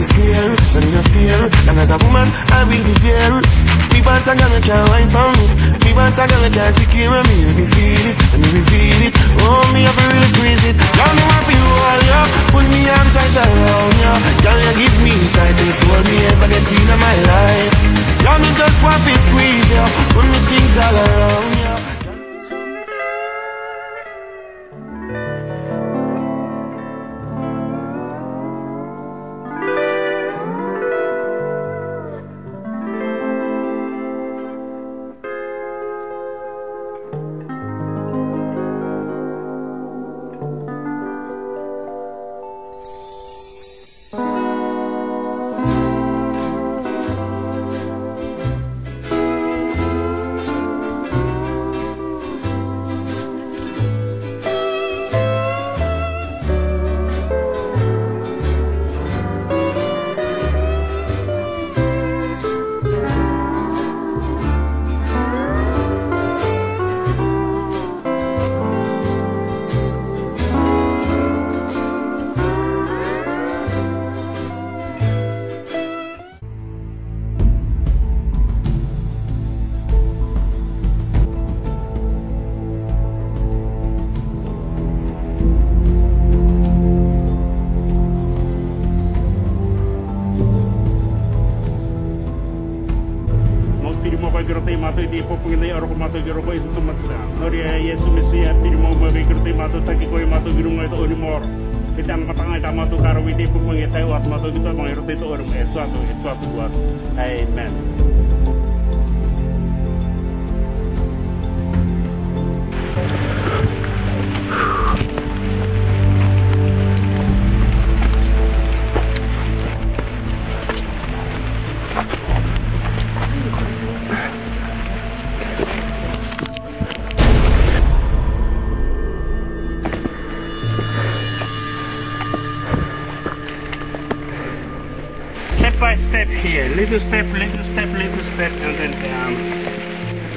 nobody scared. So me no fear. And as a woman, I will be there. We want a girl that can wine for me. We want a girl that can take care of me. Let me feel it, let me reveal it. Oh, me have to really squeeze it. Girl, me want you all, yeah. Put me arms right around, yeah. Girl, you give me the tightest hold me ever get in my life. Girl, me just want to squeeze, yeah. Put me things all around, yeah. Amen. By step here, little step, little step, little step, and then down.